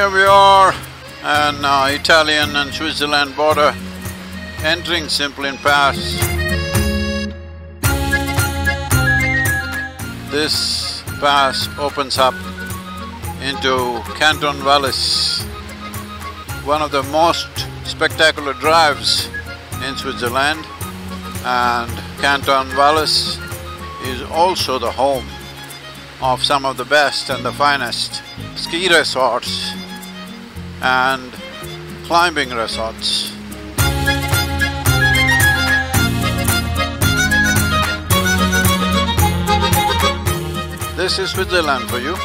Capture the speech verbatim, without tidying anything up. Here we are on uh, Italian and Switzerland border, entering Simplon Pass. This pass opens up into Canton Valais, one of the most spectacular drives in Switzerland, and Canton Valais is also the home of some of the best and the finest ski resorts and climbing resorts. This is Switzerland for you.